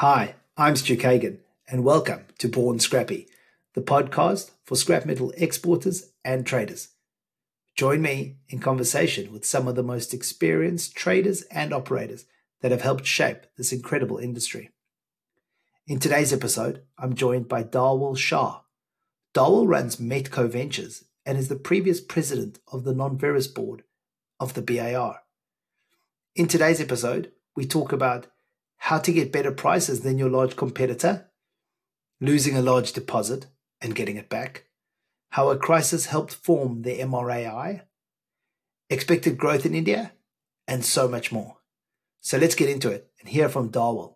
Hi, I'm Stu Kagan, and welcome to Born Scrappy, the podcast for scrap metal exporters and traders. Join me in conversation with some of the most experienced traders and operators that have helped shape this incredible industry. In today's episode, I'm joined by Dhawal Shah. Dhawal runs Metco Ventures and is the previous president of the Non-Ferrous Board of the BIR. In today's episode, we talk about how to get better prices than your large competitor, losing a large deposit and getting it back, how a crisis helped form the MRAI, expected growth in India, and so much more. So let's get into it and hear from Dhawal.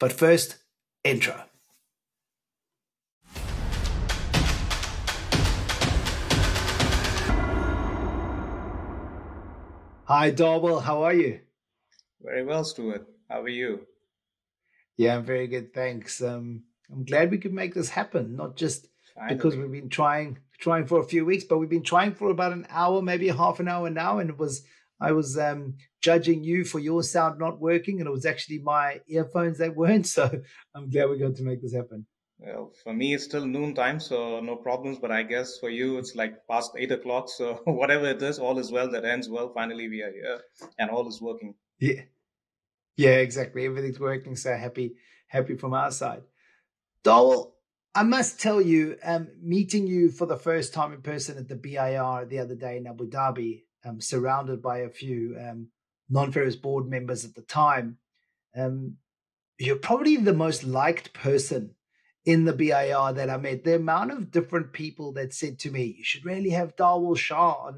But first, intro. Hi, Dhawal. How are you? Very well, Stuart. How are you? Yeah, I'm very good, thanks. I'm glad we could make this happen, not just finally, because we've been trying for a few weeks, but we've been trying for about an hour, maybe half an hour now, and I was judging you for your sound not working, and it was actually my earphones that weren't, so I'm glad we got to make this happen. Well, for me, it's still noon time, so no problems, but I guess for you, it's like past 8 o'clock, so whatever it is, all is well that ends well. Finally, we are here, and all is working. Yeah, exactly. Everything's working, so happy from our side. Dhawal, I must tell you, meeting you for the first time in person at the BIR the other day in Abu Dhabi, surrounded by a few non-ferrous board members at the time, you're probably the most liked person in the BIR that I met. The amount of different people that said to me, you should really have Dhawal Shah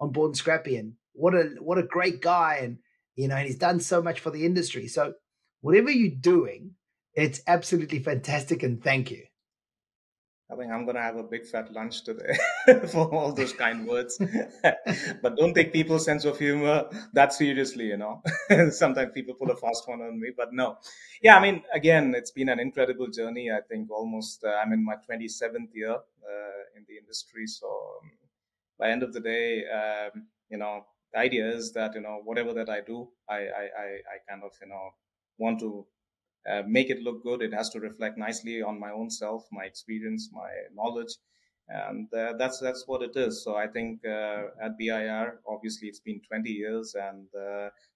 on Born Scrappy, and what a great guy, and you know, and he's done so much for the industry. So whatever you're doing, it's absolutely fantastic, and thank you. I think I'm going to have a big fat lunch today for all those kind words. But don't take people's sense of humor that seriously, you know. Sometimes people pull a fast one on me, but no. Yeah, I mean, again, it's been an incredible journey. I think almost I'm in my 27th year in the industry. So by the end of the day, you know, the idea is that, you know, whatever that I do, I kind of, you know, want to make it look good. It has to reflect nicely on my own self, my experience, my knowledge. And that's what it is. So I think at BIR, obviously, it's been 20 years and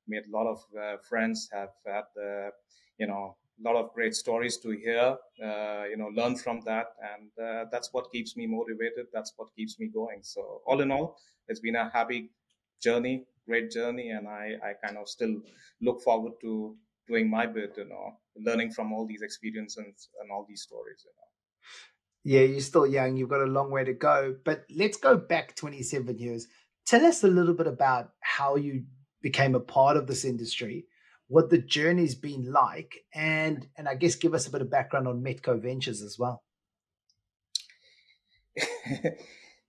made a lot of friends, have had, you know, a lot of great stories to hear, you know, learn from that. And that's what keeps me motivated. That's what keeps me going. So all in all, it's been a happy journey, great journey, and I kind of still look forward to doing my bit, you know, learning from all these experiences and all these stories, you know. Yeah, you're still young, you've got a long way to go, but let's go back 27 years. Tell us a little bit about how you became a part of this industry, what the journey's been like, and I guess give us a bit of background on Metco Ventures as well.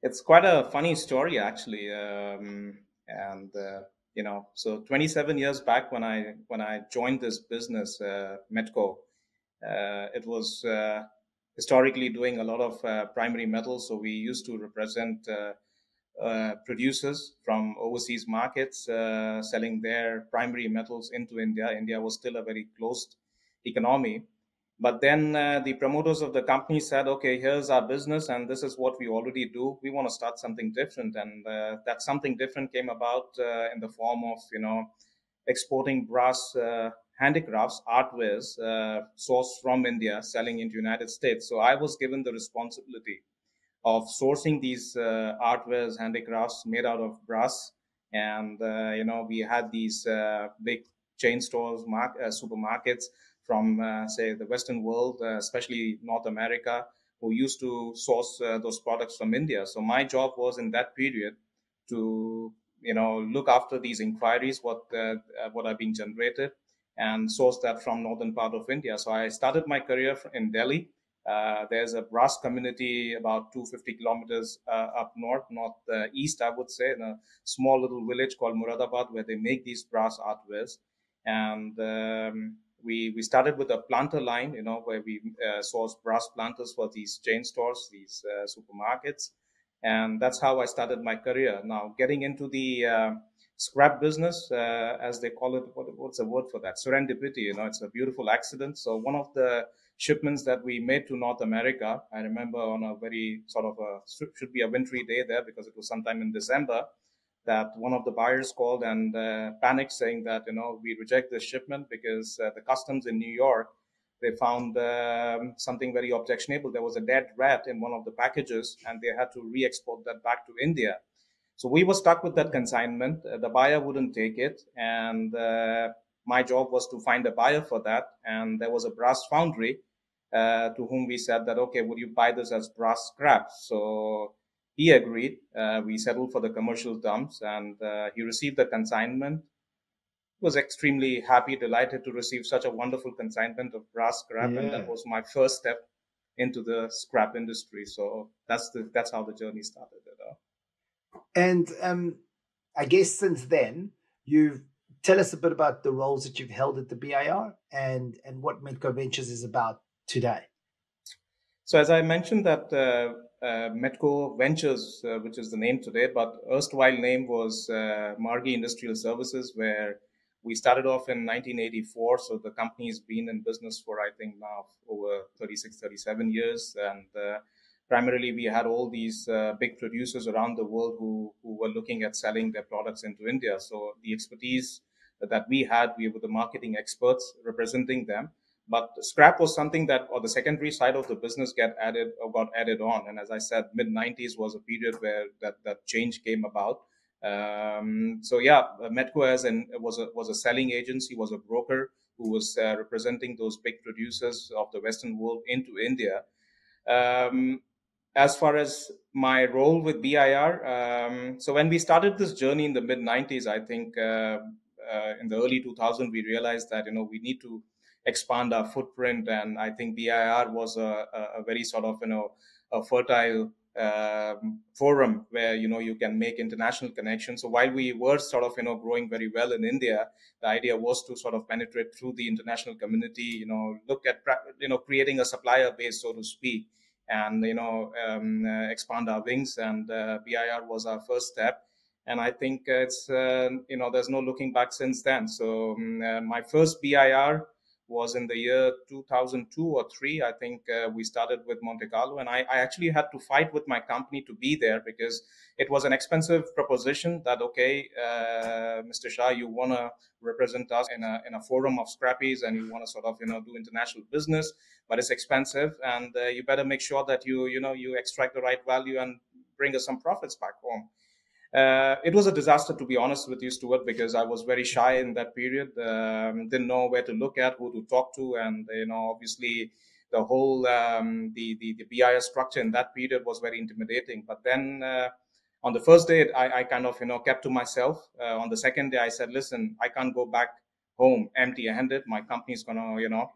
It's quite a funny story, actually. You know, so 27 years back when I joined this business, Metco, it was historically doing a lot of primary metals. So we used to represent producers from overseas markets, selling their primary metals into India. India was still a very closed economy. But then the promoters of the company said, okay, here's our business and this is what we already do. We want to start something different. And that something different came about in the form of, you know, exporting brass handicrafts, artwares sourced from India, selling into United States. So I was given the responsibility of sourcing these artwares, handicrafts made out of brass. And, you know, we had these big chain stores, supermarkets, from, say, the Western world, especially North America, who used to source those products from India. So my job was in that period to, you know, look after these inquiries, what are being generated, and source that from northern part of India. So I started my career in Delhi. There's a brass community about 250 kilometers up northeast, I would say, in a small little village called Muradabad, where they make these brass artwares. And We started with a planter line, you know, where we sourced brass planters for these chain stores, these supermarkets. And that's how I started my career. Now, getting into the scrap business, as they call it. What's the word for that? Serendipity, you know, it's a beautiful accident. So one of the shipments that we made to North America, I remember on a very sort of a, should be a wintry day there, because it was sometime in December, that one of the buyers called and panicked, saying that, you know, we reject this shipment because the customs in New York, they found something very objectionable. There was a dead rat in one of the packages, and they had to re-export that back to India. So we were stuck with that consignment. The buyer wouldn't take it. And my job was to find a buyer for that. And there was a brass foundry to whom we said that, okay, would you buy this as brass scrap? So he agreed. We settled for the commercial terms, and he received the consignment. He was extremely happy, delighted to receive such a wonderful consignment of brass scrap. Yeah. And that was my first step into the scrap industry. So that's how the journey started. And I guess since then, you tell us a bit about the roles that you've held at the BIR and what Metco Ventures is about today. So as I mentioned that Metco Ventures, which is the name today, but erstwhile name was Margi Industrial Services, where we started off in 1984. So the company has been in business for, I think, now over 36, 37 years. And primarily, we had all these big producers around the world who were looking at selling their products into India. So the expertise that we had, we were the marketing experts representing them. But scrap was something that, or the secondary side of the business got added on. And as I said, mid-90s was a period where that change came about. So yeah, Metco was a selling agency, was a broker who was representing those big producers of the Western world into India. As far as my role with BIR, so when we started this journey in the mid-90s, I think in the early 2000s, we realized that, you know, we need to expand our footprint. And I think BIR was a very sort of, you know, a fertile forum where, you know, you can make international connections. So while we were sort of, you know, growing very well in India, the idea was to sort of penetrate through the international community, you know, look at, you know, creating a supplier base, so to speak, and, you know, expand our wings. And BIR was our first step. And I think it's, you know, there's no looking back since then. So my first BIR was in the year 2002 or 3. I think we started with Monte Carlo, and I actually had to fight with my company to be there, because it was an expensive proposition that, okay, Mr. Shah, you want to represent us in a forum of scrappies, and you want to sort of, you know, do international business, but it's expensive, and you better make sure that you extract the right value and bring us some profits back home. It was a disaster, to be honest with you, Stuart, because I was very shy in that period. Didn't know where to look at, who to talk to. And, you know, obviously the whole, the BIR structure in that period was very intimidating. But then on the first day, I kind of, you know, kept to myself. On the second day, I said, listen, I can't go back home empty-handed. My company's going to, you know,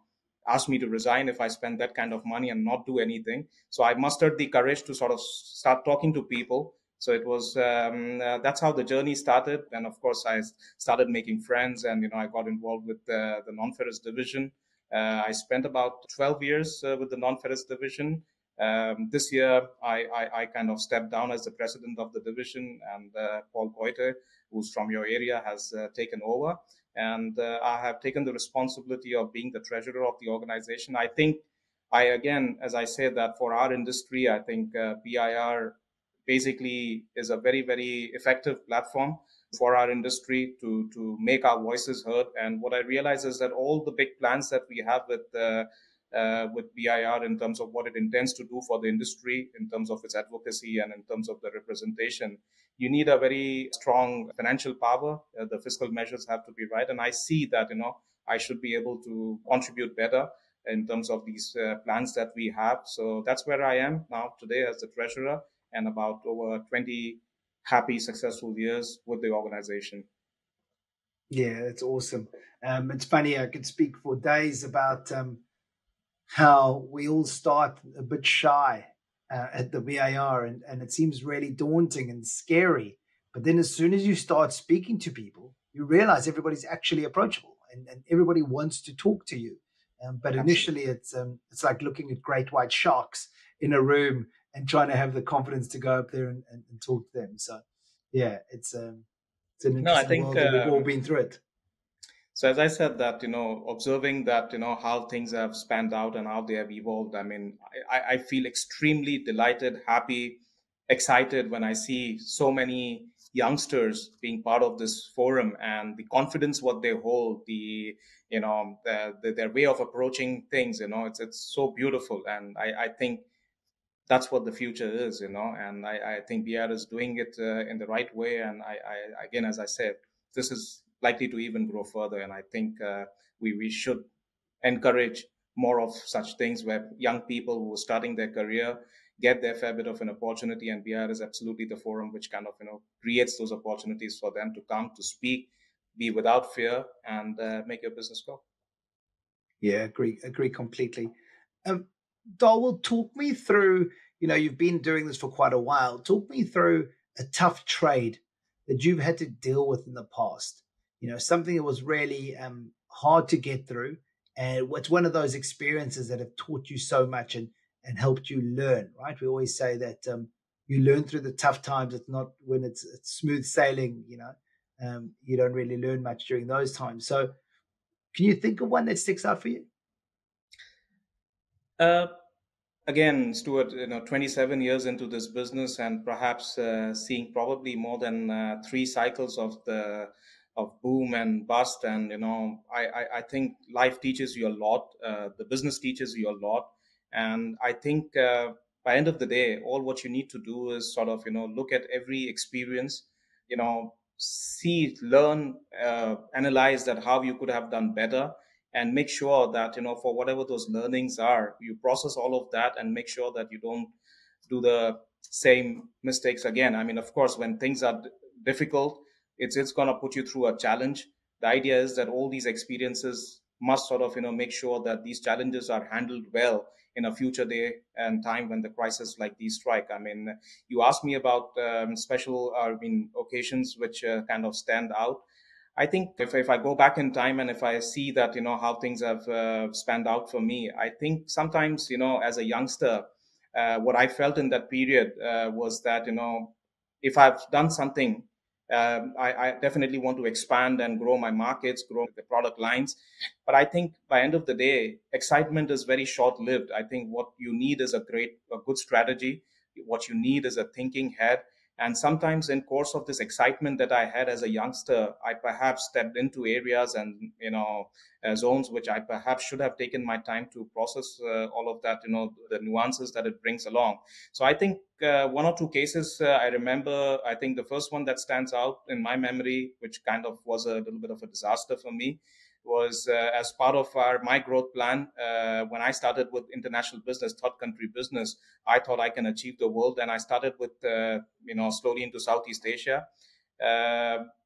ask me to resign if I spend that kind of money and not do anything. So I mustered the courage to sort of start talking to people. So it was, that's how the journey started. And of course, I started making friends, and, you know, I got involved with the non-ferrous division. I spent about 12 years with the non-ferrous division. This year, I kind of stepped down as the president of the division, and Paul Goiter, who's from your area, has taken over. And I have taken the responsibility of being the treasurer of the organization. I think, again, as I say that for our industry, I think BIR basically is a very, very effective platform for our industry to make our voices heard. And what I realize is that all the big plans that we have with BIR in terms of what it intends to do for the industry, in terms of its advocacy and in terms of the representation, you need a very strong financial power. The fiscal measures have to be right. And I see that, you know, I should be able to contribute better in terms of these plans that we have. So that's where I am now today as the treasurer, and about over 20 happy, successful years with the organization. Yeah, that's awesome. It's funny, I could speak for days about how we all start a bit shy at the BIR, and it seems really daunting and scary. But then as soon as you start speaking to people, you realize everybody's actually approachable, and everybody wants to talk to you. But initially, it's like looking at great white sharks in a room and trying to have the confidence to go up there and talk to them. So, yeah, It's an interesting world that we've all been through it. So as I said that, observing that, how things have spanned out and how they have evolved, I mean, I feel extremely delighted, happy, excited when I see so many youngsters being part of this forum, and the confidence what they hold, the, their way of approaching things, it's so beautiful. And I think that's what the future is, and I think BIR is doing it in the right way. And I again, as I said, this is likely to even grow further. And I think we should encourage more of such things where young people who are starting their career get their fair bit of an opportunity, and BIR is absolutely the forum which kind of, creates those opportunities for them to come to speak, be without fear, and make your business go. Yeah, agree completely. Dhawal, talk me through, you've been doing this for quite a while. Talk me through a tough trade that you've had to deal with in the past. Something that was really hard to get through. And what's one of those experiences that have taught you so much and helped you learn, right? We always say that you learn through the tough times. It's not when it's smooth sailing, you don't really learn much during those times. So can you think of one that sticks out for you? Again, Stuart, 27 years into this business, and perhaps seeing probably more than 3 cycles of the boom and bust. And, I think life teaches you a lot. The business teaches you a lot. And I think by end of the day, all what you need to do is sort of, look at every experience, see, learn, analyze that how you could have done better, and make sure that, for whatever those learnings are, you process all of that and make sure that you don't do the same mistakes again. I mean, of course, when things are difficult, it's going to put you through a challenge. The idea is that all these experiences must sort of, make sure that these challenges are handled well in a future day and time when the crisis like these strike. I mean, you asked me about special occasions which kind of stand out. I think if I go back in time and if I see that, how things have spanned out for me, I think sometimes, as a youngster, what I felt in that period was that, if I've done something, I definitely want to expand and grow my markets, grow the product lines. But I think by end of the day, excitement is very short lived. I think what you need is a good strategy. What you need is a thinking head. And sometimes in course of this excitement that I had as a youngster, I perhaps stepped into areas and, zones which I perhaps should have taken my time to process all of that, the nuances that it brings along. So I think one or two cases I remember, I think the first one that stands out in my memory, which kind of was a little bit of a disaster for me, was as part of my growth plan. When I started with international business, third country business, I thought I can achieve the world. And I started with, slowly into Southeast Asia.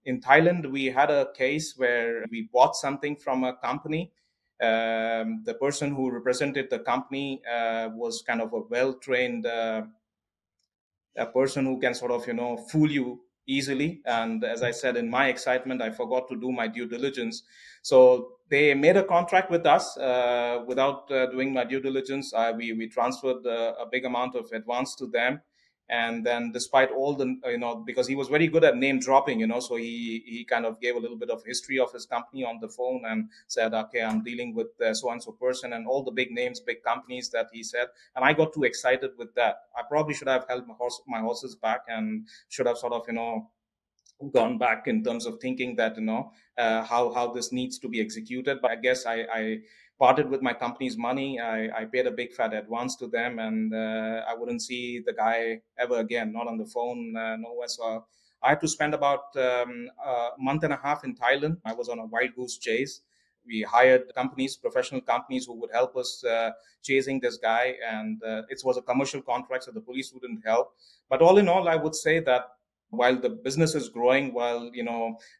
In Thailand, we had a case where we bought something from a company. The person who represented the company was kind of a well-trained a person who can sort of, fool you easily. And as I said, in my excitement, I forgot to do my due diligence. So they made a contract with us without doing my due diligence. We transferred a big amount of advance to them. And then despite all the, because he was very good at name dropping, so he kind of gave a little bit of history of his company on the phone and said, okay, I'm dealing with so-and-so person, and all the big names, big companies that he said. And I got too excited with that. I probably should have held my horses back and should have sort of, gone back in terms of thinking that, how this needs to be executed. But I guess I parted with my company's money. I paid a big fat advance to them, and I wouldn't see the guy ever again, not on the phone, nowhere. So I had to spend about a month and a half in Thailand. I was on a wild goose chase. We hired companies, professional companies who would help us chasing this guy. And it was a commercial contract, so the police wouldn't help. But all in all, I would say that while the business is growing, while,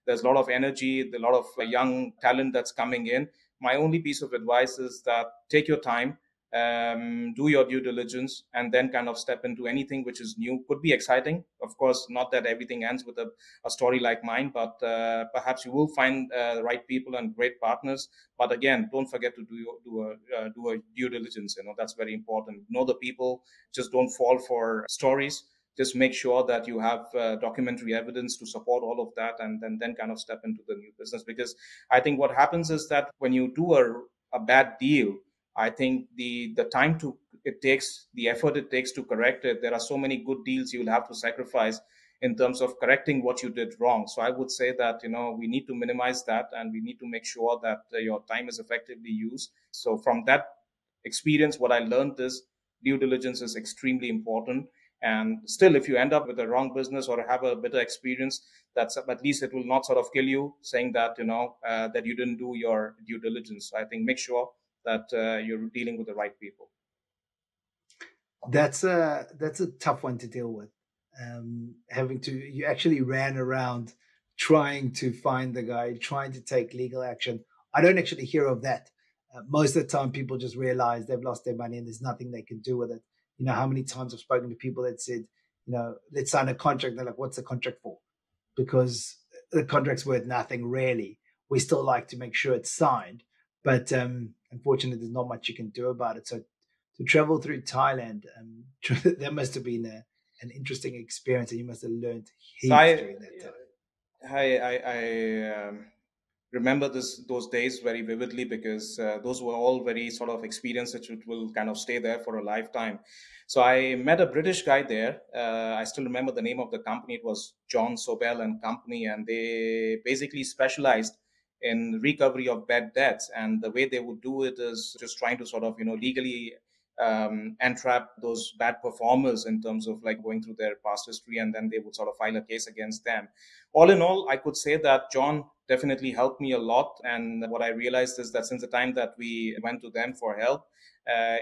there's a lot of energy, a lot of young talent that's coming in, my only piece of advice is that take your time, do your due diligence, and then kind of step into anything which is new. Could be exciting. Of course, not that everything ends with a story like mine, but perhaps you will find the right people and great partners. But again, don't forget to do a due diligence. That's very important. Know the people. Just don't fall for stories. just make sure that you have documentary evidence to support all of that, and then kind of step into the new business. Because I think what happens is that when you do a bad deal, I think the time to it takes, the effort it takes to correct it, there are so many good deals you will have to sacrifice in terms of correcting what you did wrong. So I would say that, you know, we need to minimize that, and we need to make sure that your time is effectively used. So from that experience, what I learned is due diligence is extremely important. And still, if you end up with a wrong business or have a bitter experience, that's at least it will not sort of kill you saying that, you know, that you didn't do your due diligence. So I think make sure that you're dealing with the right people. That's a tough one to deal with. You actually ran around trying to find the guy, trying to take legal action. I don't actually hear of that. Most of the time, people just realize they've lost their money and there's nothing they can do with it. You know, how many times I've spoken to people that said, you know, let's sign a contract. They're like, what's the contract for? Because the contract's worth nothing, really. We still like to make sure it's signed. But unfortunately, there's not much you can do about it. So to travel through Thailand, that must have been an interesting experience, and you must have learned heaps during that time. I remember those days very vividly, because those were all very sort of experiences which will kind of stay there for a lifetime. So I met a British guy there. I still remember the name of the company. It was John Sobel and Company, and they basically specialized in recovery of bad debts. And the way they would do it is just trying to sort of, you know, legally entrap those bad performers in terms of like going through their past history, and then they would sort of file a case against them. All in all, I could say that John definitely helped me a lot. And what I realized is that since the time that we went to them for help,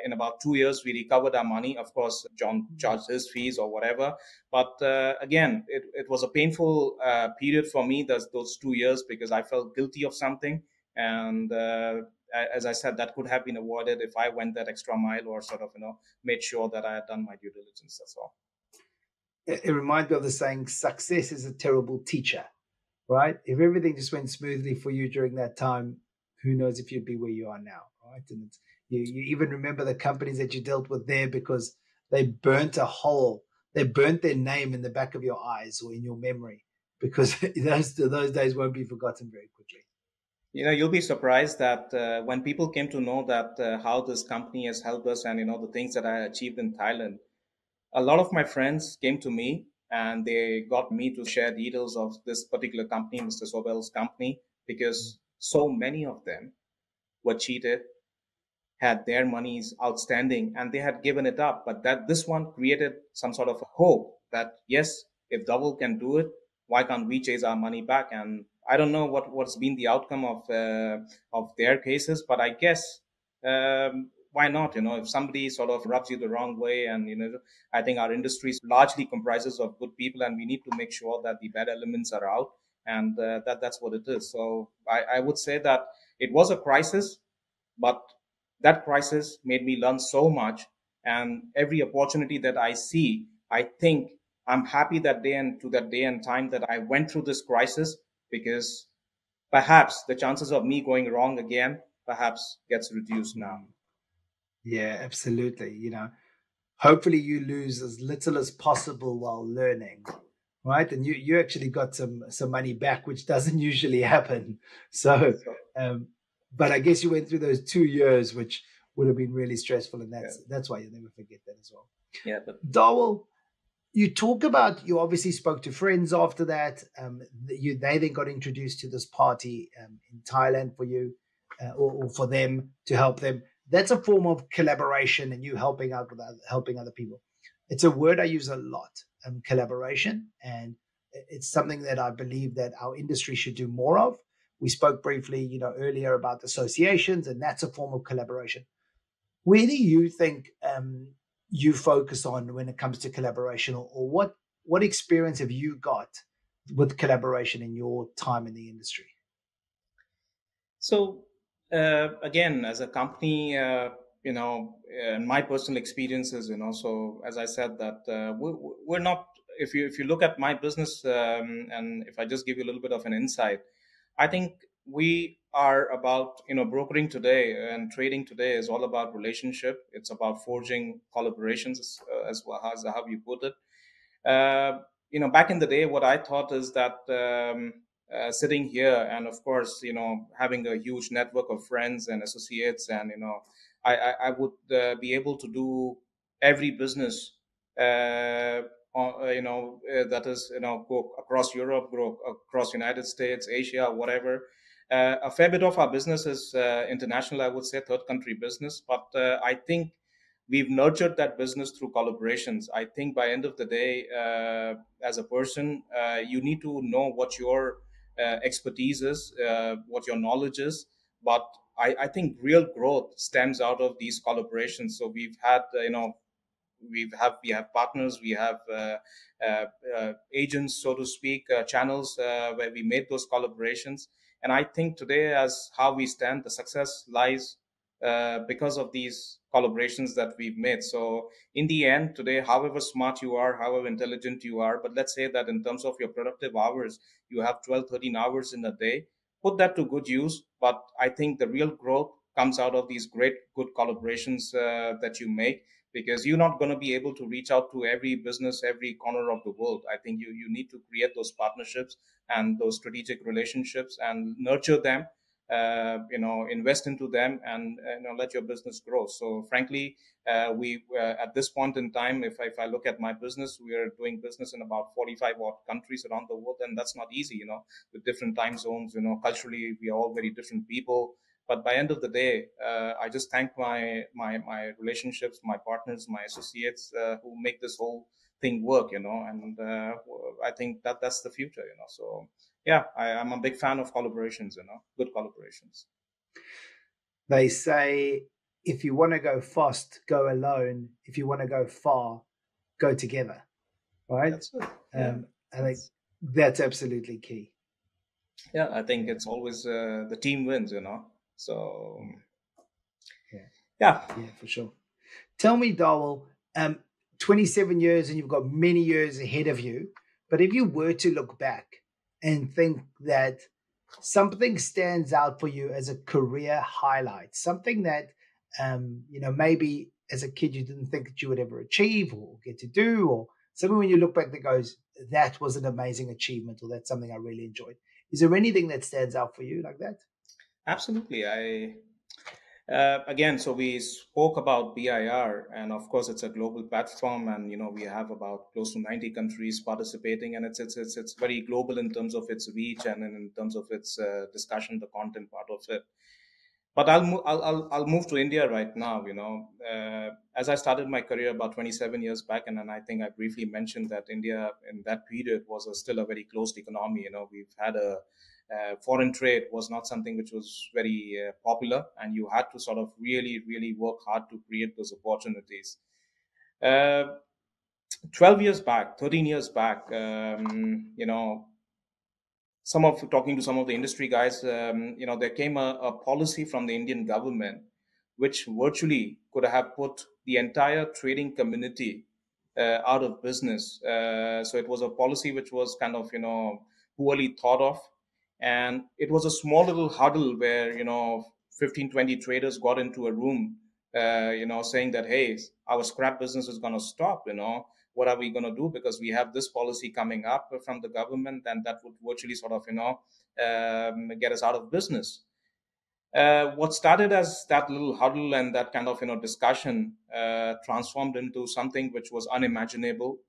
in about 2 years, we recovered our money. Of course, John charged his fees or whatever. But again, it was a painful period for me, those 2 years, because I felt guilty of something. And as I said, that could have been avoided if I went that extra mile or sort of, you know, made sure that I had done my due diligence. That's all. It reminds me of the saying, success is a terrible teacher, right? If everything just went smoothly for you during that time, who knows if you'd be where you are now, right? And it's, you even remember the companies that you dealt with there, because they burnt a hole. They burnt their name in the back of your eyes or in your memory, because those days won't be forgotten very quickly. You know, you'll be surprised that when people came to know that how this company has helped us and, you know, the things that I achieved in Thailand, a lot of my friends came to me and they got me to share details of this particular company, Mr. Sobel's company, because so many of them were cheated, had their monies outstanding, and they had given it up. But that this one created some sort of a hope that, yes, if Dhawal can do it, why can't we chase our money back? And I don't know what's been the outcome of their cases, but I guess why not? You know, if somebody sort of rubs you the wrong way, and, you know, I think our industry largely comprises of good people, and we need to make sure that the bad elements are out, and that's what it is. So I would say that it was a crisis, but that crisis made me learn so much, and every opportunity that I see, I think I'm happy that day and time that I went through this crisis, because perhaps the chances of me going wrong again, perhaps gets reduced now. Yeah, absolutely. You know, hopefully you lose as little as possible while learning, right? And you actually got some money back, which doesn't usually happen. But I guess you went through those 2 years, which would have been really stressful. And that's why you'll never forget that as well. Yeah. But Dhawal, you obviously spoke to friends after that. They then got introduced to this party in Thailand for you or for them to help them. That's a form of collaboration, and you helping out without helping other people. It's a word I use a lot, collaboration. And it's something that I believe that our industry should do more of. We spoke briefly, you know, earlier about associations, and that's a form of collaboration. Where do you think you focus on when it comes to collaboration, or what experience have you got with collaboration in your time in the industry? So, again, as a company, you know, my personal experiences, you know, so as I said that we're not, if you look at my business and if I just give you a little bit of an insight, I think we are about, you know, brokering today and trading today is all about relationship. It's about forging collaborations, as well as how you put it. back in the day, what I thought is that sitting here and, of course, having a huge network of friends and associates and, I would be able to do every business, that is, go across Europe, go across United States, Asia, whatever. A fair bit of our business is international, I would say, third country business. But I think we've nurtured that business through collaborations. I think by end of the day, as a person, you need to know what your expertise is, what your knowledge is. But I think real growth stems out of these collaborations. So we've had, we have partners, we have agents, so to speak, channels where we made those collaborations. And I think today, as how we stand, the success lies because of these collaborations that we've made. So in the end, today, however smart you are, however intelligent you are, but let's say that in terms of your productive hours, you have 12, 13 hours in a day. Put that to good use. But I think the real growth comes out of these great, good collaborations that you make, because you're not going to be able to reach out to every business, every corner of the world. I think you need to create those partnerships and those strategic relationships and nurture them, invest into them and let your business grow. So frankly, we at this point in time, if I look at my business, we are doing business in about 45 odd countries around the world. And that's not easy, with different time zones, culturally, we are all very different people. But by end of the day, I just thank my relationships, my partners, my associates who make this whole thing work, and I think that's the future, So, yeah, I'm a big fan of collaborations, good collaborations. They say, if you want to go fast, go alone. If you want to go far, go together, right? That's it. I think that's absolutely key. Yeah, I think it's always the team wins, So, yeah, for sure. Tell me, Dhawal, 27 years and you've got many years ahead of you. But if you were to look back and think that something stands out for you as a career highlight, something that, maybe as a kid you didn't think that you would ever achieve or get to do, or something when you look back that goes, that was an amazing achievement or that's something I really enjoyed. Is there anything that stands out for you like that? Absolutely. So we spoke about BIR, and of course it's a global platform, and we have about close to 90 countries participating, and it's very global in terms of its reach and in terms of its discussion, the content part of it. But I'll move to India right now. As I started my career about 27 years back, and then I think I briefly mentioned that India in that period was still a very closed economy. We've had a foreign trade was not something which was very popular, and you had to sort of really, really work hard to create those opportunities. 12 years back, 13 years back, talking to some of the industry guys, there came a policy from the Indian government, which virtually could have put the entire trading community out of business. So it was a policy which was kind of, poorly thought of. And it was a small little huddle where, 15, 20 traders got into a room, saying that, hey, our scrap business is going to stop, What are we going to do? Because we have this policy coming up from the government, and that would virtually sort of, get us out of business. What started as that little huddle and that kind of, discussion transformed into something which was unimaginable.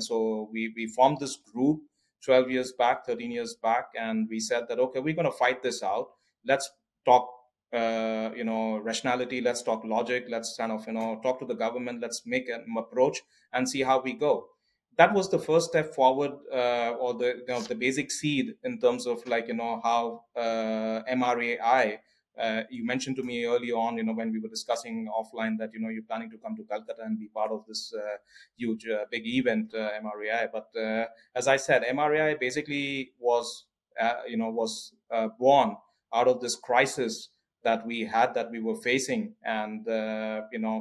So we formed this group 12 years back, 13 years back, and we said that, okay, we're going to fight this out. Let's talk, rationality. Let's talk logic. Let's kind of, talk to the government. Let's make an approach and see how we go. That was the first step forward, or the basic seed in terms of how MRAI, you mentioned to me early on, when we were discussing offline that, you're planning to come to Calcutta and be part of this huge, big event, MRAI. But as I said, MRAI basically was born out of this crisis that we had, that we were facing. And,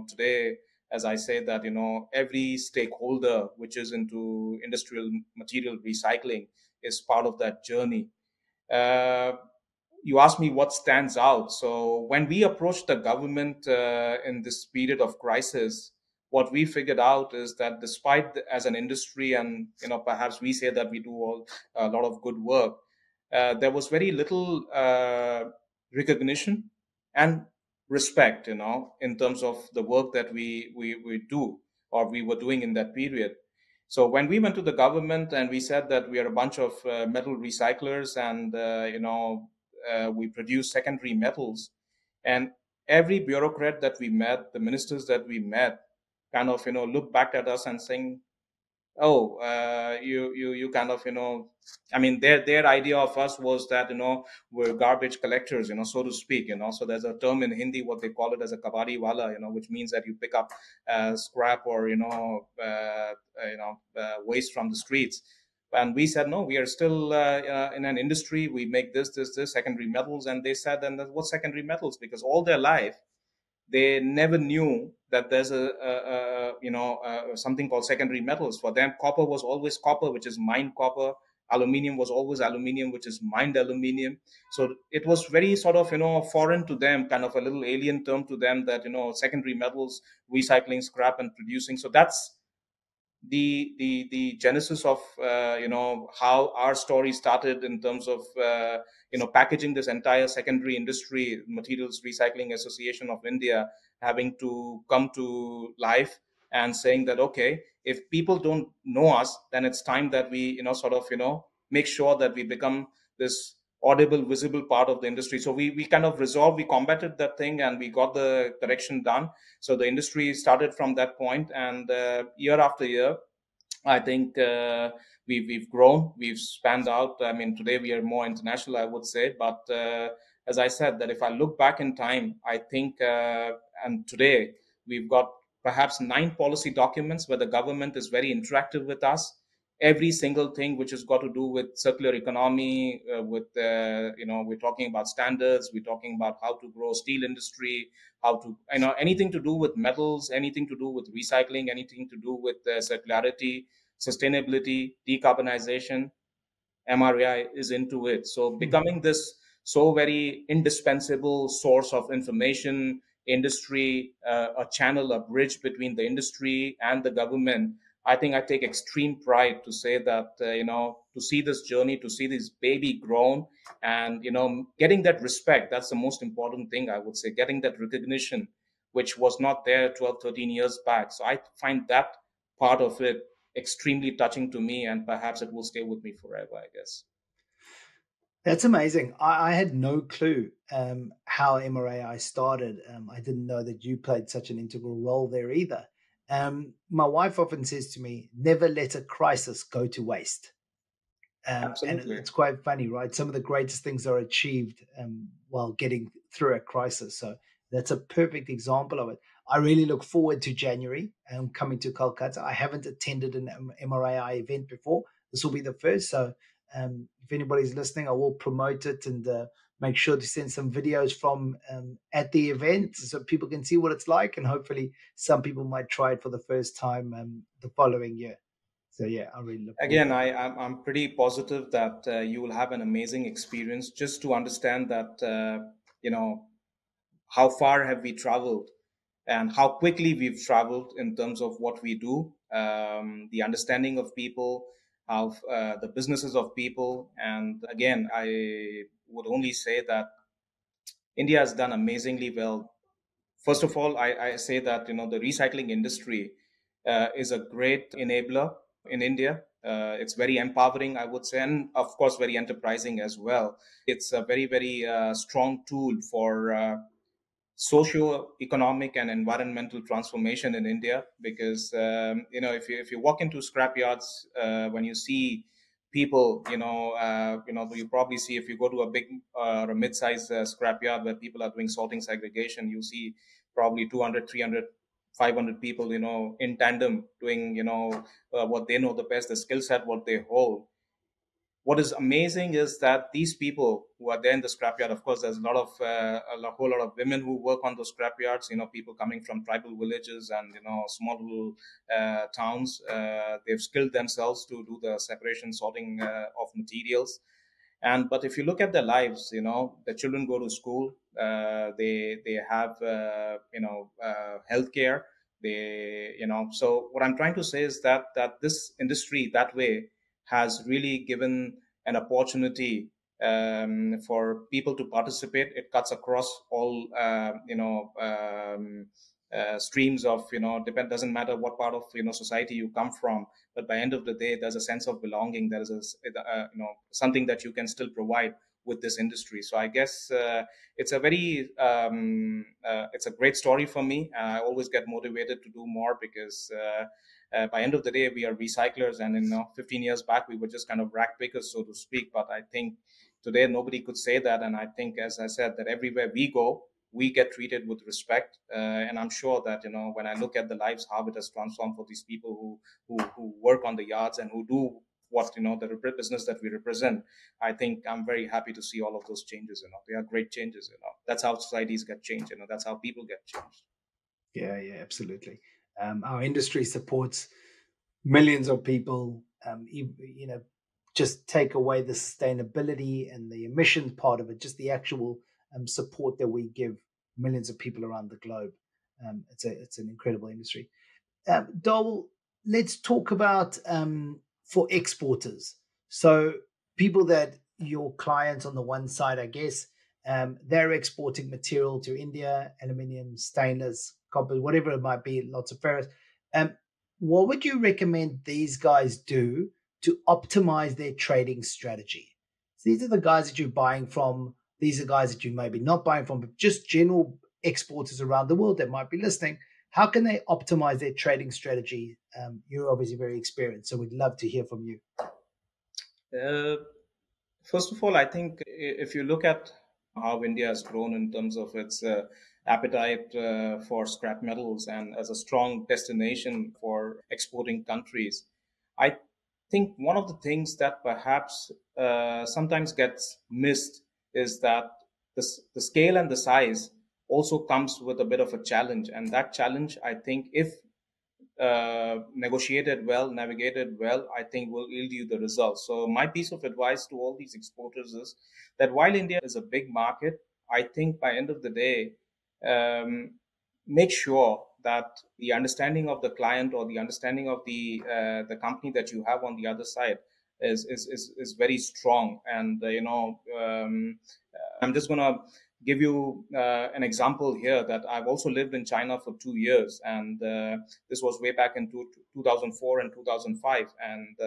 today, as I say that, every stakeholder which is into industrial material recycling is part of that journey. You asked me what stands out. So when we approached the government in this period of crisis, what we figured out is that despite as an industry, and perhaps we say that we do a lot of good work, there was very little recognition and respect, in terms of the work that we do or we were doing in that period. So when we went to the government and we said that we are a bunch of metal recyclers and, we produce secondary metals, and every bureaucrat that we met, the ministers that we met, kind of, looked back at us and saying, oh, you kind of, their idea of us was that, we're garbage collectors, so to speak, so there's a term in Hindi, what they call it as a kabadi wala, which means that you pick up scrap or, waste from the streets. And we said, no, we are still in an industry. We make this, secondary metals. And they said, and what secondary metals? Because all their life, they never knew that there's something called secondary metals. For them, copper was always copper, which is mined copper. Aluminium was always aluminium, which is mined aluminium. So it was very sort of, foreign to them, kind of a little alien term to them that, secondary metals, recycling scrap and producing. So that's the genesis of how our story started in terms of packaging this entire secondary industry, Materials Recycling Association of India, having to come to life and saying that, okay, if people don't know us, then it's time that we make sure that we become this audible, visible part of the industry. So we kind of resolved, we combated that thing, and we got the correction done. So the industry started from that point, and year after year, I think we've grown, we've spanned out. I mean, today we are more international, I would say. But as I said, that if I look back in time, I think, and today we've got perhaps 9 policy documents where the government is very interactive with us. Every single thing which has got to do with circular economy, we're talking about standards, we're talking about how to grow steel industry, how to, anything to do with metals, anything to do with recycling, anything to do with circularity, sustainability, decarbonization, MRAI is into it. So becoming this so very indispensable source of information, industry, a channel, a bridge between the industry and the government, I think I take extreme pride to say that, to see this journey, to see this baby grown and, getting that respect. That's the most important thing, I would say, getting that recognition, which was not there 12, 13 years back. So I find that part of it extremely touching to me, and perhaps it will stay with me forever, I guess. That's amazing. I had no clue how MRAI started. I didn't know that you played such an integral role there either. My wife often says to me, never let a crisis go to waste. Absolutely. And it's quite funny, right? Some of the greatest things are achieved while getting through a crisis. So that's a perfect example of it. I really look forward to January and coming to Kolkata. I haven't attended an MRAI event before. This will be the first. So if anybody's listening, I will promote it and make sure to send some videos from at the event so people can see what it's like, and hopefully some people might try it for the first time the following year. So yeah, I really look again. I'm pretty positive that you will have an amazing experience. Just to understand that how far have we traveled and how quickly we've traveled in terms of what we do, the understanding of people, how the businesses of people, and again I would only say that India has done amazingly well. First of all, I say that, the recycling industry is a great enabler in India. It's very empowering, I would say, and of course, very enterprising as well. It's a very, very strong tool for socio-economic and environmental transformation in India, because, if you walk into scrapyards, when you see people, you probably see, if you go to a big or a mid-sized scrapyard where people are doing sorting segregation, you see probably 200, 300, 500 people, in tandem doing, what they know the best, the skill set, what they hold. What is amazing is that these people who are there in the scrapyard, of course, there's a whole lot of women who work on those scrapyards, people coming from tribal villages and, small little towns. They've skilled themselves to do the separation sorting of materials. But if you look at their lives, the children go to school, they have, healthcare, They, you know, so what I'm trying to say is that this industry that way has really given an opportunity for people to participate. It cuts across all, streams of, doesn't matter what part of, society you come from, but by end of the day, there's a sense of belonging. There is a, something that you can still provide with this industry. So I guess it's a very, it's a great story for me. I always get motivated to do more because by end of the day, we are recyclers. And 15 years back, we were just kind of rack pickers, so to speak. But I think today, nobody could say that. And I think, as I said, that everywhere we go, we get treated with respect. And I'm sure that, when I look at the lives, how it has transformed for these people who work on the yards and who do what, the business that we represent, I think I'm very happy to see all of those changes. They are great changes. That's how societies get changed. That's how people get changed. Yeah, absolutely. Our industry supports millions of people. Just take away the sustainability and the emissions part of it, just the actual support that we give millions of people around the globe. It's an incredible industry. Dhawal, let's talk about for exporters. So people that your clients on the one side, I guess, they're exporting material to India, aluminium, stainless, copper, whatever it might be, lots of ferrous. What would you recommend these guys do to optimize their trading strategy? So these are the guys that you're buying from. These are guys that you may be not buying from, but just general exporters around the world that might be listening. How can they optimize their trading strategy? You're obviously very experienced, so we'd love to hear from you. First of all, I think if you look at how India has grown in terms of its appetite for scrap metals and as a strong destination for exporting countries, I think one of the things that perhaps sometimes gets missed is that the scale and the size also comes with a bit of a challenge. And that challenge, I think, if negotiated well, navigated well, I think will yield you the results. So my piece of advice to all these exporters is that while India is a big market, I think by end of the day, make sure that the understanding of the client or the understanding of the company that you have on the other side is very strong. And I'm just gonna give you an example here that I've also lived in China for 2 years, and this was way back in 2004 and 2005. And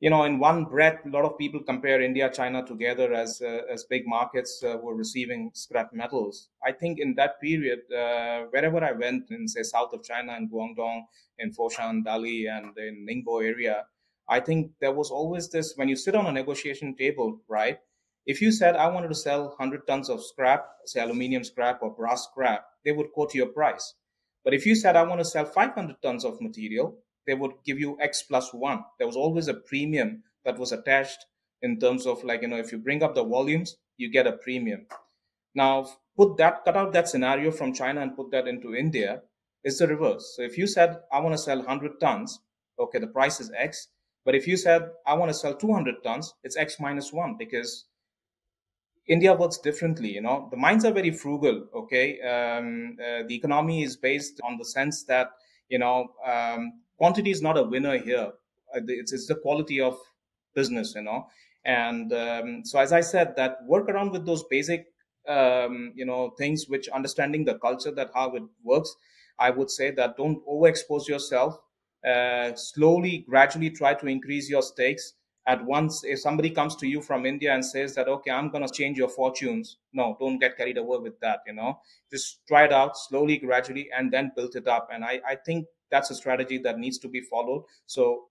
in one breath, a lot of people compare India, China together as big markets who are receiving scrap metals. I think in that period, wherever I went in, say, south of China, in Guangdong, in Foshan, Dali, and in Ningbo area, I think there was always this, when you sit on a negotiation table, right? If you said, I wanted to sell 100 tons of scrap, say aluminium scrap or brass scrap, they would quote your price. But if you said, I want to sell 500 tons of material, they would give you X plus one. There was always a premium that was attached in terms of if you bring up the volumes, you get a premium. Now, cut out that scenario from China and put that into India, it's the reverse. So if you said, I want to sell 100 tons, okay, the price is X. But if you said, I want to sell 200 tons, it's X minus one, because India works differently. The mines are very frugal. Okay. The economy is based on the sense that, quantity is not a winner here. It's the quality of business, And so, as I said, that work around with those basic, things, which understanding the culture, that how it works, I would say that don't overexpose yourself. Slowly, gradually try to increase your stakes. At once, if somebody comes to you from India and says that, okay, I'm going to change your fortunes, no, don't get carried away with that, Just try it out slowly, gradually, and then build it up. And I think that's a strategy that needs to be followed. So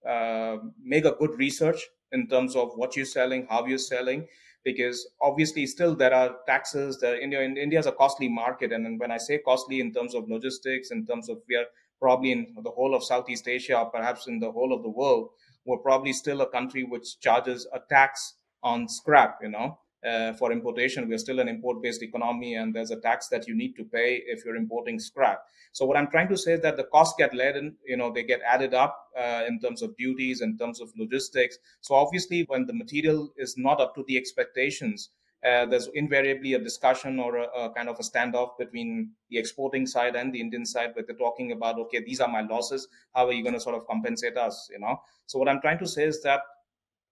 make a good research in terms of what you're selling, how you're selling, because obviously still there are taxes. India is a costly market. And when I say costly in terms of logistics, in terms of we are probably in the whole of Southeast Asia, or perhaps in the whole of the world, we're probably still a country which charges a tax on scrap, for importation. We're still an import-based economy, and there's a tax that you need to pay if you're importing scrap. So what I'm trying to say is that the costs get laden, they get added up in terms of duties, in terms of logistics. So obviously, when the material is not up to the expectations, there's invariably a discussion or a kind of a standoff between the exporting side and the Indian side, where they're talking about, okay, these are my losses. How are you going to sort of compensate us? You know, so what I'm trying to say is that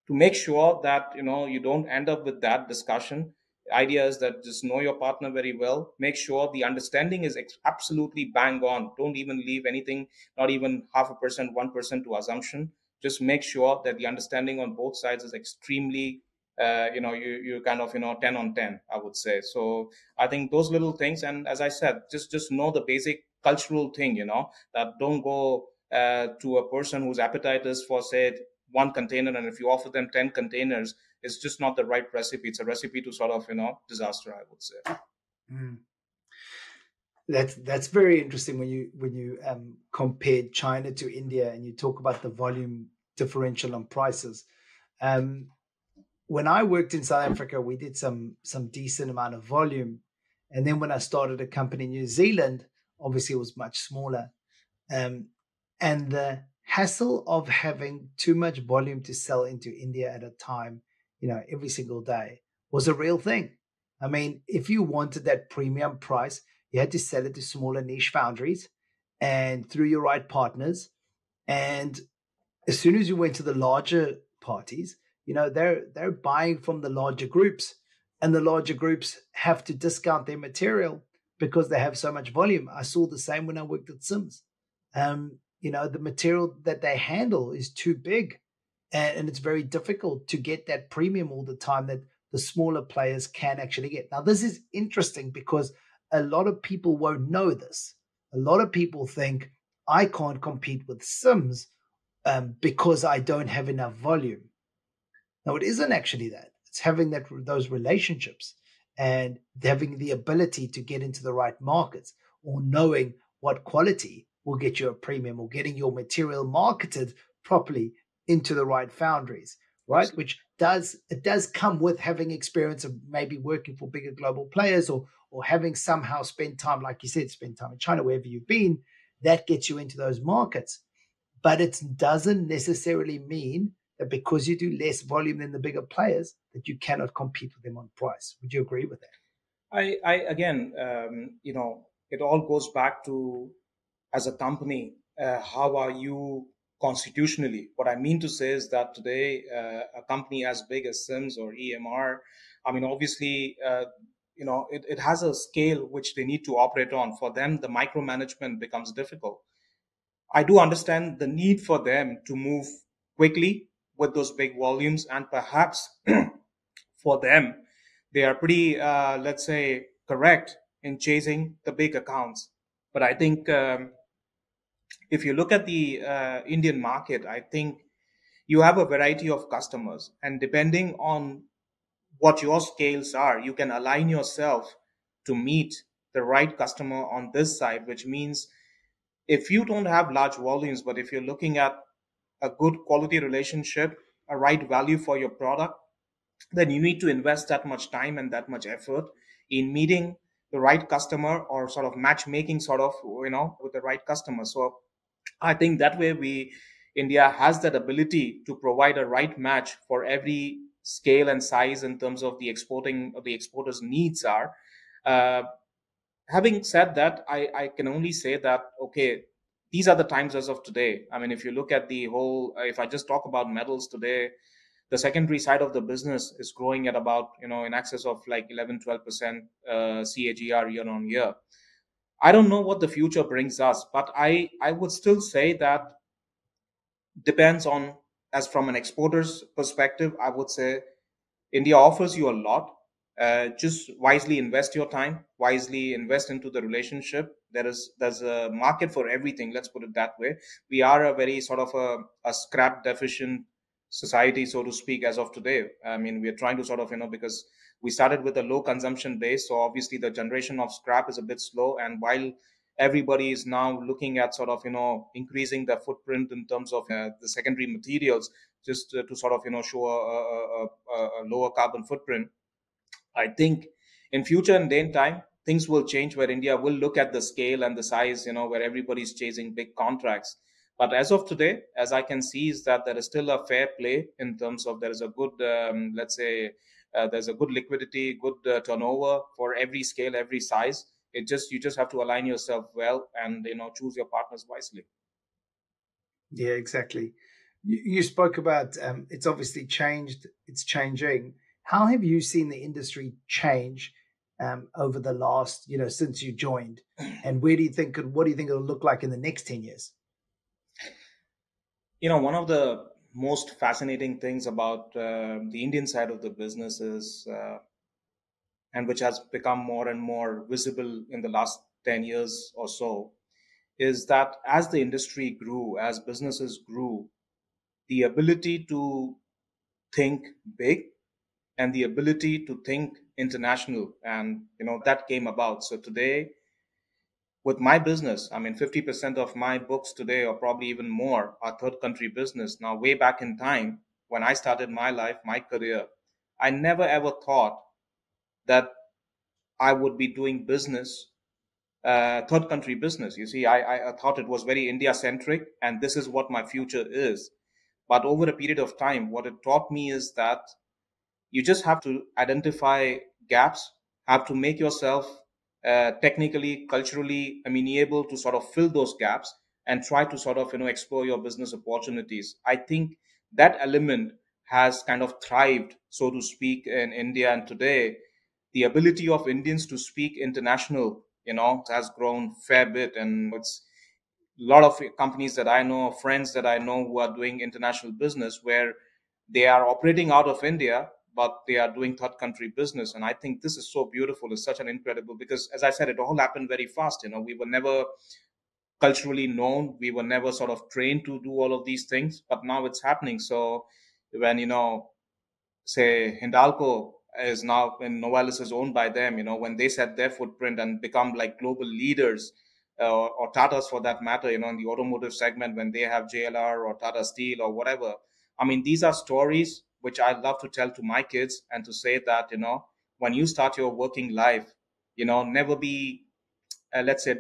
to make sure that, you know, you don't end up with that discussion, the idea is that just know your partner very well. Make sure the understanding is absolutely bang on. Don't even leave anything, not even 0.5%, 1% to assumption. Just make sure that the understanding on both sides is extremely, you know, you kind of, you know, 10 on 10, I would say. So I think those little things. And as I said, just know the basic cultural thing, you know, that don't go to a person whose appetite is for, say, one container. And if you offer them 10 containers, it's just not the right recipe. It's a recipe to sort of, you know, disaster, I would say. Mm. That's very interesting when you compared China to India and you talk about the volume differential on prices. When I worked in South Africa, we did some decent amount of volume, and then when I started a company in New Zealand, obviously it was much smaller, and the hassle of having too much volume to sell into India at a time, you know, every single day was a real thing. I mean, if you wanted that premium price, you had to sell it to smaller niche foundries and through your right partners. And as soon as you went to the larger parties, you know, they're buying from the larger groups, and the larger groups have to discount their material because they have so much volume. I saw the same when I worked at Sims. You know, the material that they handle is too big, and it's very difficult to get that premium all the time that the smaller players can actually get. Now, this is interesting because a lot of people won't know this. A lot of people think I can't compete with Sims because I don't have enough volume. No, it isn't actually that. It's having those relationships and having the ability to get into the right markets, or knowing what quality will get you a premium, or getting your material marketed properly into the right foundries, right? Which does come with having experience of maybe working for bigger global players, or having somehow spent time, like you said, spend time in China, wherever you've been, that gets you into those markets. But it doesn't necessarily mean that because you do less volume than the bigger players, that you cannot compete with them on price. Would you agree with that? I again, you know, it all goes back to, as a company, how are you constitutionally? What I mean to say is that today, a company as big as Sims or EMR, I mean, obviously, you know, it has a scale which they need to operate on. For them, the micromanagement becomes difficult. I do understand the need for them to move quickly with those big volumes, and perhaps for them, they are pretty, let's say, correct in chasing the big accounts. But I think if you look at the Indian market, I think you have a variety of customers, and depending on what your scales are, you can align yourself to meet the right customer on this side, which means if you don't have large volumes, but if you're looking at a good quality relationship, a right value for your product, then you need to invest that much time and that much effort in meeting the right customer, or sort of matchmaking sort of, you know, with the right customer. So I think that way India has that ability to provide a right match for every scale and size in terms of the exporters' needs are. Having said that, I can only say that, okay, these are the times as of today. I mean, if you look at the whole, if I just talk about metals today, the secondary side of the business is growing at about, you know, in excess of like 11, 12% CAGR year on year. I don't know what the future brings us, but I would still say that depends on, as from an exporter's perspective, I would say India offers you a lot. Just wisely invest your time, wisely invest into the relationship. There's a market for everything. Let's put it that way. We are a very sort of a scrap deficient society, so to speak, as of today. I mean, we are trying to sort of, you know, because we started with a low consumption base. So obviously the generation of scrap is a bit slow. And while everybody is now looking at sort of, you know, increasing their footprint in terms of the secondary materials, just to sort of, you know, show a lower carbon footprint. I think in future and then time, things will change where India will look at the scale and the size, you know, where everybody's chasing big contracts. But as of today, as I can see, is that there is still a fair play in terms of there is a good, let's say, There's a good liquidity, good turnover for every scale, every size. It just, you just have to align yourself well and, you know, choose your partners wisely. Yeah, exactly. You spoke about it's obviously changed. It's changing. How have you seen the industry change over the last, you know, since you joined? And where do you think, what do you think it'll look like in the next 10 years? You know, one of the most fascinating things about the Indian side of the business is, and which has become more and more visible in the last 10 years or so, is that as the industry grew, as businesses grew, the ability to think big and the ability to think international, and, you know, that came about. So today, with my business, I mean, 50% of my books today, or probably even more, are third country business. Now, way back in time, when I started my life, my career, I never ever thought that I would be doing business, third country business. You see, I thought it was very India centric, and this is what my future is. But over a period of time, what it taught me is that you just have to identify gaps, have to make yourself technically, culturally amenable to sort of fill those gaps and try to sort of, you know, explore your business opportunities. I think that element has kind of thrived, so to speak, in India. And today, the ability of Indians to speak international, you know, has grown a fair bit. And it's a lot of companies that I know, friends that I know who are doing international business where they are operating out of India, but they are doing third country business. And I think this is so beautiful. It's such an incredible, because as I said, it all happened very fast. You know, we were never culturally known. We were never sort of trained to do all of these things, but now it's happening. So when, you know, say Hindalco is now, when Novelis is owned by them, you know, when they set their footprint and become like global leaders, or Tata's for that matter, you know, in the automotive segment, when they have JLR or Tata Steel or whatever. I mean, these are stories which I love to tell to my kids and to say that, you know, when you start your working life, you know, never be, let's say,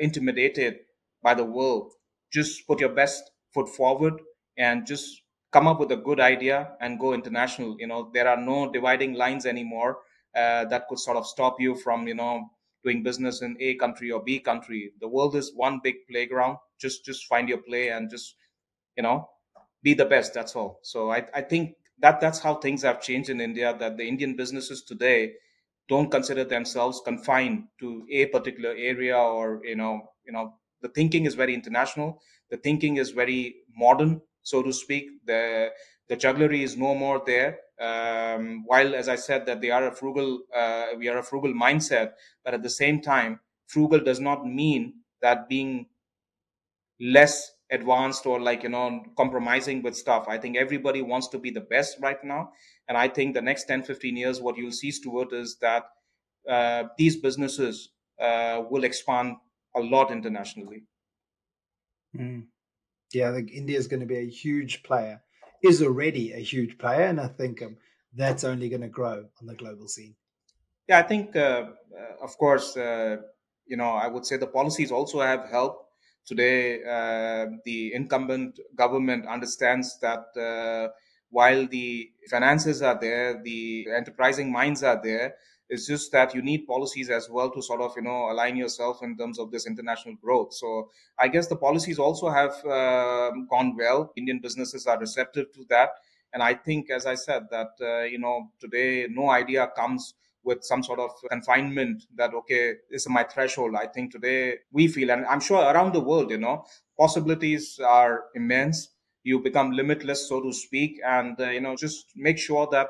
intimidated by the world. Just put your best foot forward and just come up with a good idea and go international. You know, there are no dividing lines anymore that could sort of stop you from, you know, doing business in A country or B country. The world is one big playground. Just find your play and just, you know, be the best. That's all. So I think that's how things have changed in India, that the Indian businesses today don't consider themselves confined to a particular area or, you know, the thinking is very international. The thinking is very modern, so to speak. The jugglery is no more there. While, as I said, that we are a frugal mindset, but at the same time, frugal does not mean that being less advanced or, like, you know, compromising with stuff. I think everybody wants to be the best right now. And I think the next 10, 15 years, what you'll see, Stuart, is that these businesses will expand a lot internationally. Mm. Yeah, I think India is going to be a huge player, is already a huge player. And I think that's only going to grow on the global scene. Yeah, I think, of course, you know, I would say the policies also have helped. Today, the incumbent government understands that while the finances are there, the enterprising minds are there, it's just that you need policies as well to sort of, you know, align yourself in terms of this international growth. So I guess the policies also have gone well. Indian businesses are receptive to that. And I think, as I said, that, you know, today no idea comes with some sort of confinement that, okay, this is my threshold. I think today we feel, and I'm sure around the world, you know, possibilities are immense. You become limitless, so to speak. And, you know, just make sure that,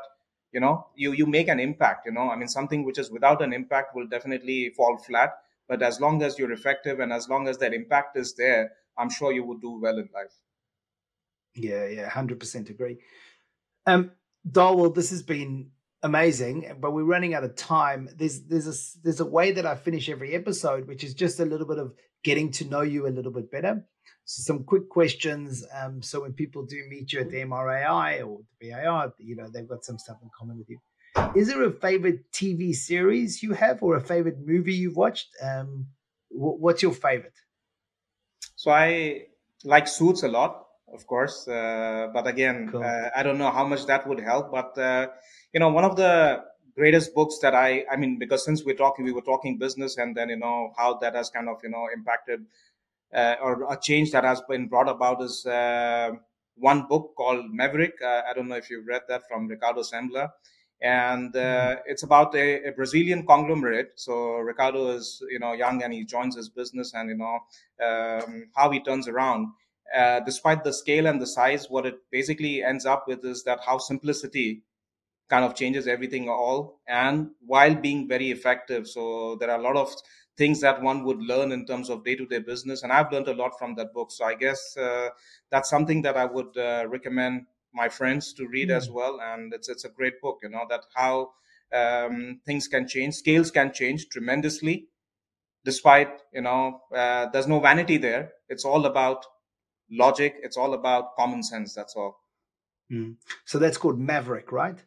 you know, you make an impact, you know. I mean, something which is without an impact will definitely fall flat. But as long as you're effective and as long as that impact is there, I'm sure you would do well in life. Yeah, 100% agree. Dhawal, this has been amazing, but we're running out of time. There's a way that I finish every episode, which is just a little bit of getting to know you a little bit better. So some quick questions. So when people do meet you at the MRAI or the BIR, you know, they've got some stuff in common with you. Is there a favorite TV series you have or a favorite movie you've watched? What's your favorite? So I like Suits a lot, of course. But again, cool. I don't know how much that would help, but you know, one of the greatest books that I mean, because since we were talking business, and then, you know, how that has kind of, you know, impacted or a change that has been brought about is one book called Maverick. I don't know if you've read that, from Ricardo Sembler. And it's about a Brazilian conglomerate. So Ricardo is, you know, young, and he joins his business, and, you know, how he turns around. Despite the scale and the size, what it basically ends up with is that how simplicity kind of changes everything all, and while being very effective. So there are a lot of things that one would learn in terms of day-to-day business. And I've learned a lot from that book. So I guess that's something that I would recommend my friends to read as well. And it's a great book, you know, that how things can change, scales can change tremendously, despite, you know, there's no vanity there. It's all about logic. It's all about common sense. That's all. Mm. So that's called Maverick, right?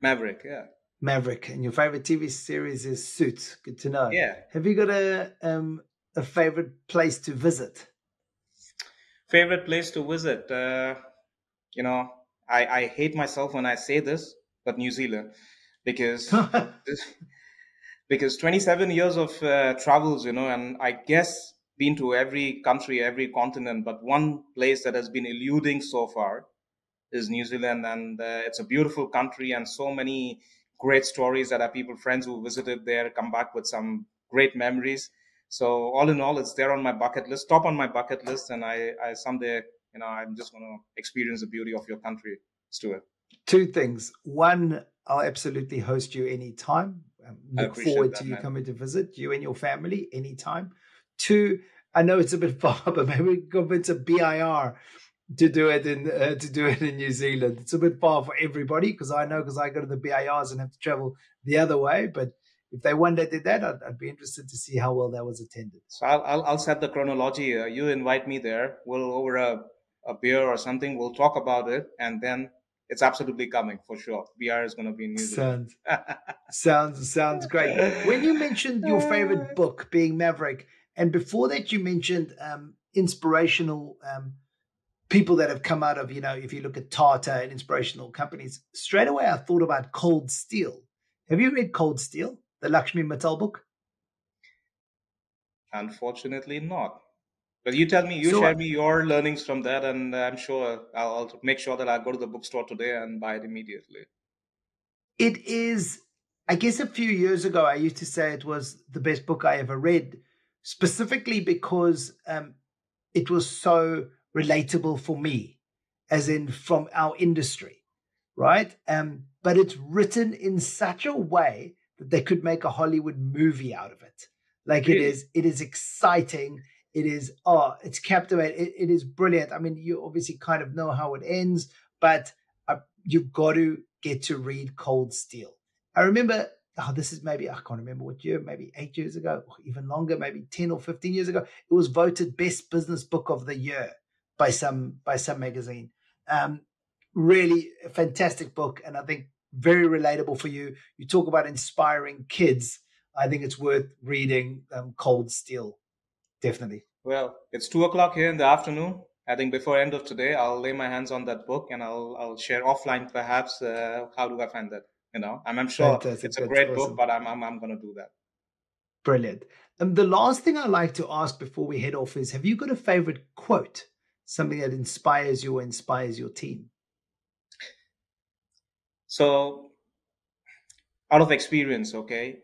Maverick, yeah. Maverick. And your favorite TV series is Suits. Good to know. Yeah. Have you got a favorite place to visit? Favorite place to visit? You know, I hate myself when I say this, but New Zealand, because 27 years of travels, you know, and I guess been to every country, every continent, but one place that has been eluding so far is New Zealand. And it's a beautiful country, and so many great stories that are people, friends who visited there, come back with some great memories. So all in all, it's there on my bucket list, top on my bucket list. And I someday, you know, I'm just going to experience the beauty of your country, Stuart. Two things. One, I'll absolutely host you anytime. Look forward to you coming to visit, you and your family, anytime. Two, I know it's a bit far, but maybe we can convince a BIR to do it in New Zealand. It's a bit far for everybody, because I know, because I go to the BIRs and have to travel the other way. But if they one day did that, I'd be interested to see how well that was attended. So I'll set the chronology. You invite me there. We'll over a beer or something, we'll talk about it, and then it's absolutely coming for sure. BIR is going to be in New Zealand. Sounds great. When you mentioned your favorite book being Maverick, and before that you mentioned inspirational people that have come out of, you know, if you look at Tata and inspirational companies, straight away I thought about Cold Steel. Have you read Cold Steel, the Lakshmi Mittal book? Unfortunately not. But you tell me, share me your learnings from that, and I'm sure I'll make sure that I go to the bookstore today and buy it immediately. It is, I guess a few years ago, I used to say it was the best book I ever read, specifically because it was so relatable for me, as in from our industry, right? But it's written in such a way that they could make a Hollywood movie out of it. Like really? It is exciting. It is, it's captivating. It is brilliant. I mean, you obviously kind of know how it ends, but you've got to get to read Cold Steel. I remember, this is maybe, I can't remember what year, maybe 8 years ago, or even longer, maybe 10 or 15 years ago. It was voted best business book of the year by some magazine. Really a fantastic book, and I think very relatable for you. You talk about inspiring kids. I think it's worth reading Cold Steel. Definitely. Well, it's 2:00 here in the afternoon. I think before end of today, I'll lay my hands on that book, and I'll share offline perhaps. How do I find that? You know, I'm sure fantastic. It's a great awesome book, but I'm going to do that. Brilliant. The last thing I like to ask before we head off is: have you got a favorite quote? Something that inspires you or inspires your team? So, out of experience, okay.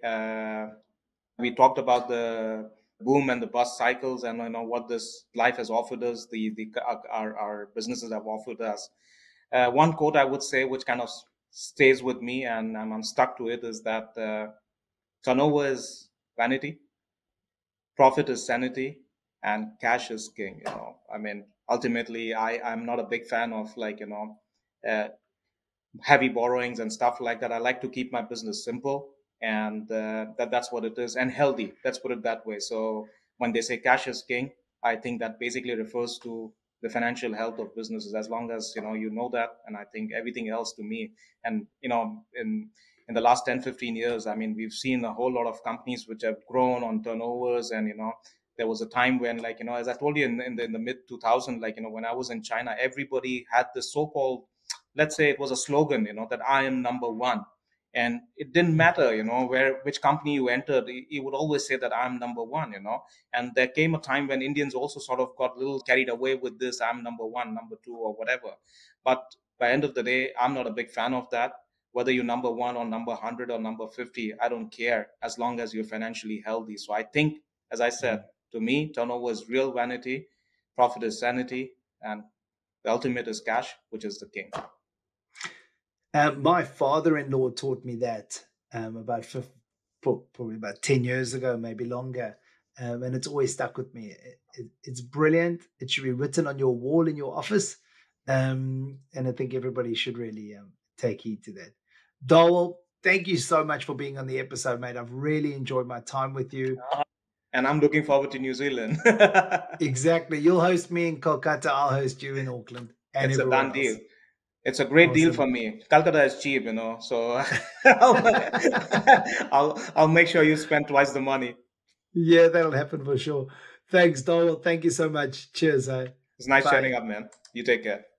We talked about the boom and the bust cycles, and you know what this life has offered us, our businesses have offered us. One quote I would say, which kind of stays with me, and I'm stuck to it, is that turnover is vanity, profit is sanity, and cash is king. You know, I mean, ultimately, I'm not a big fan of, like, you know, heavy borrowings and stuff like that. I like to keep my business simple. And that's what it is, and healthy. Let's put it that way. So when they say cash is king, I think that basically refers to the financial health of businesses. As long as you know that, and I think everything else to me. And you know, in the last 10-15 years, I mean, we've seen a whole lot of companies which have grown on turnovers. And you know, there was a time when, like, you know, as I told you in the mid-2000s, like, you know, when I was in China, everybody had this so-called, let's say it was a slogan, you know, that I am number one. And it didn't matter, you know, which company you entered, he would always say that I'm number one, you know. And there came a time when Indians also sort of got a little carried away with this, I'm number one, number two, or whatever. But by the end of the day, I'm not a big fan of that. Whether you're number one or number 100 or number 50, I don't care, as long as you're financially healthy. So I think, as I said, to me, turnover is real vanity, profit is sanity, and the ultimate is cash, which is the king. My father-in-law taught me that probably about 10 years ago, maybe longer. And it's always stuck with me. It's brilliant. It should be written on your wall in your office. And I think everybody should really take heed to that. Dhawal, thank you so much for being on the episode, mate. I've really enjoyed my time with you. And I'm looking forward to New Zealand. Exactly. You'll host me in Kolkata. I'll host you in Auckland. And it's a done deal. It's a great deal for me. Calcutta is cheap, you know, so I'll make sure you spend twice the money. Yeah, that'll happen for sure. Thanks, Dhawal. Thank you so much. Cheers. It's nice chatting up, man. You take care.